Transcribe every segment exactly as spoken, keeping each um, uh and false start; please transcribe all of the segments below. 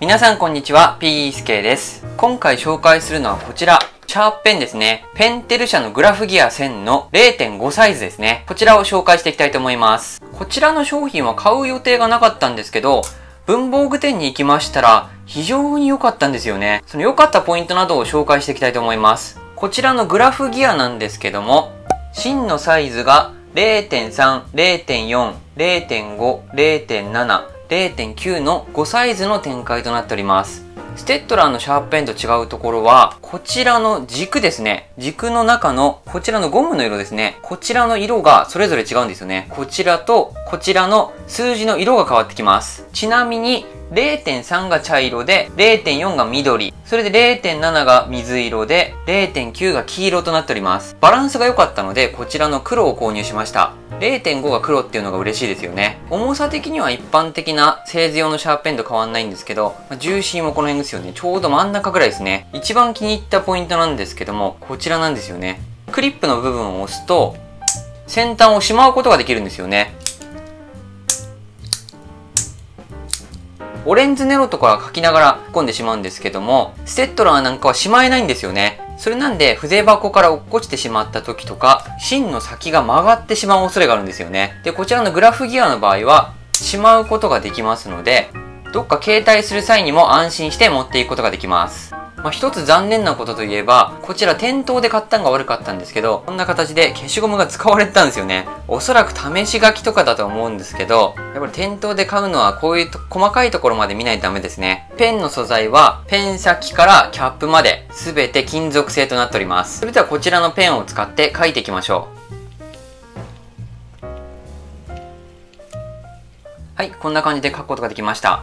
皆さんこんにちは、ピースケです。今回紹介するのはこちら、シャープペンですね。ペンテル社のグラフギアせんの れいてんご サイズですね。こちらを紹介していきたいと思います。こちらの商品は買う予定がなかったんですけど、文房具店に行きましたら非常に良かったんですよね。その良かったポイントなどを紹介していきたいと思います。こちらのグラフギアなんですけども、芯のサイズが れいてんさん、れいてんよん、れいてんご、れいてんなな、れいてんきゅうのごサイズの展開となっております。ステッドラーのシャープペンと違うところは、こちらの軸ですね。軸の中の、こちらのゴムの色ですね。こちらの色がそれぞれ違うんですよね。こちらと、こちらの数字の色が変わってきます。ちなみに、れいてんさん が茶色で、れいてんよん が緑。それで れいてんなな が水色で、れいてんきゅう が黄色となっております。バランスが良かったので、こちらの黒を購入しました。れいてんご が黒っていうのが嬉しいですよね。重さ的には一般的な製図用のシャープペンと変わんないんですけど、重心はこの辺ですよね。ちょうど真ん中ぐらいですね。一番気に入ったポイントなんですけども、こちらなんですよね。クリップの部分を押すと、先端をしまうことができるんですよね。オレンズネロとか書きながら突っ込んでしまうんですけども、ステッドラーなんかはしまえないんですよね。それなんで、筆箱から落っこちてしまった時とか、芯の先が曲がってしまう恐れがあるんですよね。で、こちらのグラフギアの場合は、しまうことができますので、どっか携帯する際にも安心して持っていくことができます。まあ、一つ残念なことといえば、こちら店頭で買ったのが悪かったんですけど、こんな形で消しゴムが使われてたんですよね。おそらく試し書きとかだと思うんですけど、やっぱり店頭で買うのはこういう細かいところまで見ないとダメですね。ペンの素材は、ペン先からキャップまで、すべて金属製となっております。それではこちらのペンを使って書いていきましょう。はい、こんな感じで書くことができました。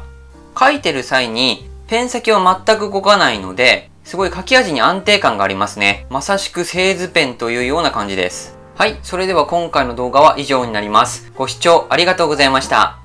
書いてる際に、ペン先は全く動かないので、すごい書き味に安定感がありますね。まさしく製図ペンというような感じです。はい、それでは今回の動画は以上になります。ご視聴ありがとうございました。